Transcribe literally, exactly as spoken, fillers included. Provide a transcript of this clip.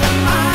the mind.